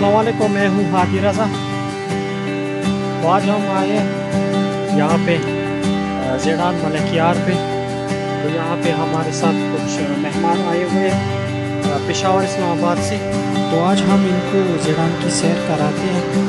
अस्सलामुअलैकुम, मैं हूँ हाजी रज़ा। आज हम आए हैं यहाँ पे ज़ीरान मलकियार पे। तो यहाँ पे हमारे साथ कुछ मेहमान आए हुए हैं पेशावर इस्लामाबाद से। तो आज हम इनको ज़ीरान की सैर कराते हैं।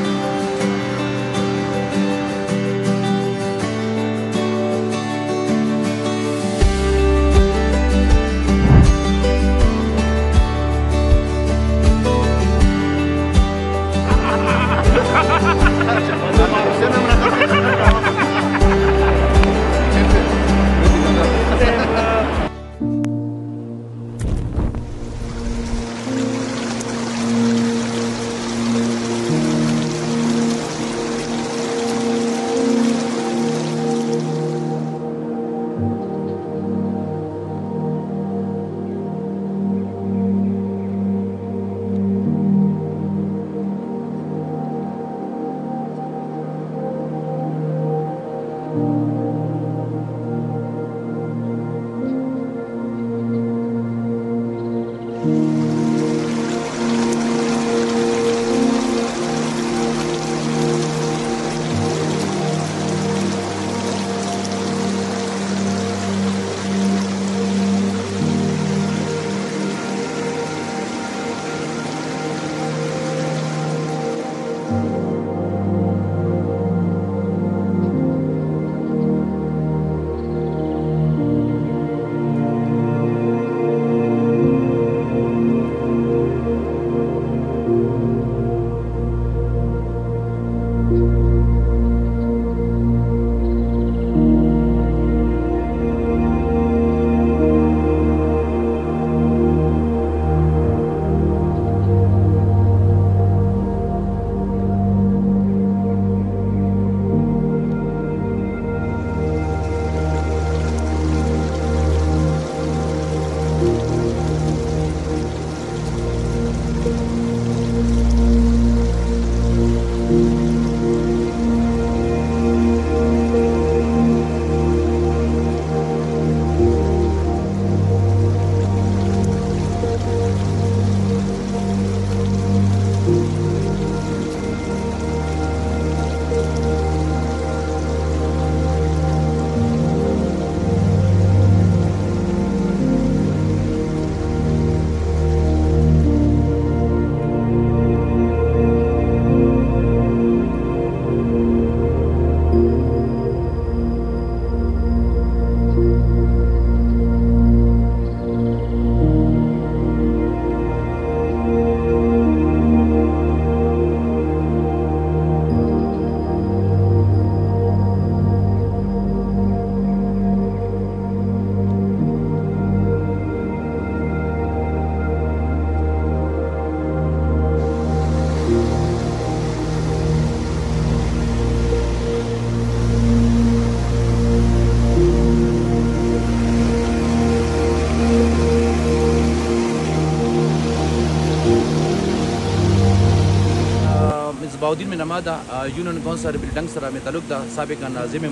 दिन में नमादा यूनियन काउंसिल बिल्डिंग सरा में ताल्लुक था साबिक नाजिम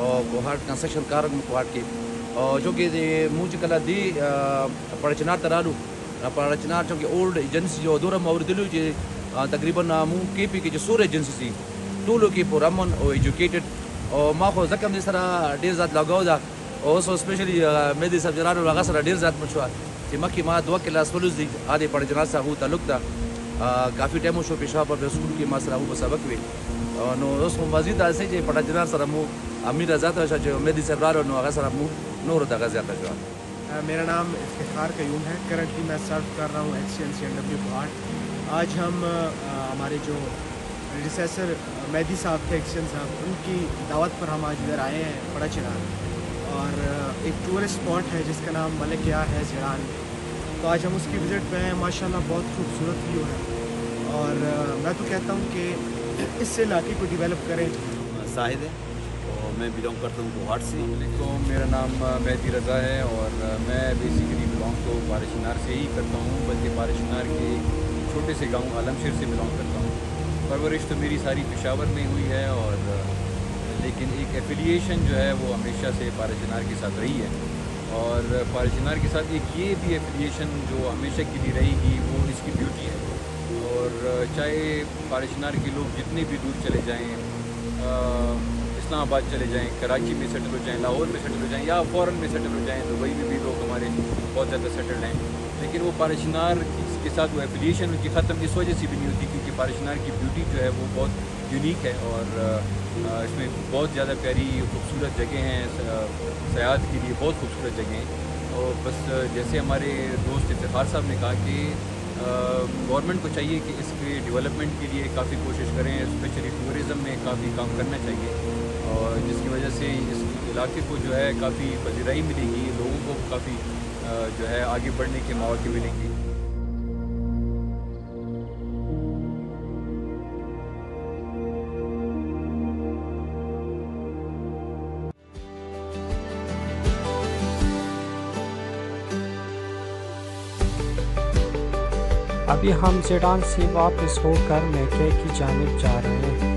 और कंस्ट्रक्शन कारक मुखवाट के जो कि मुझ कला दी परचनार तरालू परचनार जो कि ओल्ड एजेंसी जो दौरा मौर दिलू जे तकरीबन मुँह के पी के जो सोर एजेंसी थी टू लोग के पुरामन और एजुकेटेड और माँ को जख्म जिस तरह डेर जात लगाओ था और सो स्पेशली मेरे सब जरान लगा सरा डेर जात मछुआ कि माँ की माँ दुआ किला सलूस दी आदि परचनार सा हूँ ताल्लुक था। काफ़ी टाइम हो शो पेशावर पर स्कूल के मासरा वो सबक हुए नो उसको मजीद ऐसे जो पटाचनार सरा मुँह अमीर आजाद जो मेरी सरदार और नोगा सरा मुँह नूर तक ज़्यादा जो मेरा नाम इफ्तिखार कयूम है। करंटली मैं सर्व कर रहा हूँ एक्सचेंज। आज हम हमारे जो रिसेसर मेहदी साहब थे एक्सचेंज साहब उनकी दावत पर हम आज इधर आए हैं पटाचनार और एक टूरिस्ट स्पॉट है जिसका नाम मलकियार है ज़ीरान। तो आज हम उसकी विज़िट पे हैं। माशाल्लाह बहुत खूबसूरत व्यू है और मैं तो कहता हूँ कि इस इलाके को डेवलप करें। साहिद है और मैं बिलोंग करता हूँ गोहाट से। अलैक्म, मेरा नाम मेहदी रज़ा है और मैं बेसिकली बिलोंग तो पाराशीनार से ही करता हूँ, बल्कि पाराशीनार के छोटे से गाँव आलमशेर से बिलोंग करता हूँ। परवरिश तो मेरी सारी पेशावर में हुई है और लेकिन एक एफिलिएशन जो है वो हमेशा से पाराशीनार के साथ रही है और पाराशीनार के साथ एक ये भी एफिलिएशन जो हमेशा के लिए रहेगी वो इसकी ब्यूटी है। और और चाहे पाराशिनार के लोग जितने भी दूर चले जाएँ, इस्लामाबाद चले जाएँ, कराची में सेटल हो जाएँ, लाहौर में सेटल हो जाएँ या फ़ॉरन में सेटल हो जाएँ, दुबई में भी लोग हमारे बहुत ज़्यादा सेटल हैं, लेकिन वो पाराशिनार के साथ वो एफिलिएशन उनकी ख़त्म इस वजह से भी नहीं होती क्योंकि पाराशिनार की ब्यूटी जो है वो बहुत यूनिक है और इसमें बहुत ज़्यादा प्यारी खूबसूरत जगह हैं, सयाहत के लिए बहुत खूबसूरत जगह हैं। और बस जैसे हमारे दोस्त इफ्तिखार साहब ने कहा कि गवर्नमेंट को चाहिए कि इसके डेवलपमेंट के लिए काफ़ी कोशिश करें, स्पेशली टूरिज़म में काफ़ी काम करना चाहिए और जिसकी वजह से इस इलाके को जो है काफ़ी पजीराई मिलेगी, लोगों को काफ़ी जो है आगे बढ़ने के मौके मिलेंगे। अभी हम ज़ीरान से वापस होकर मैके की जानिब जा रहे हैं।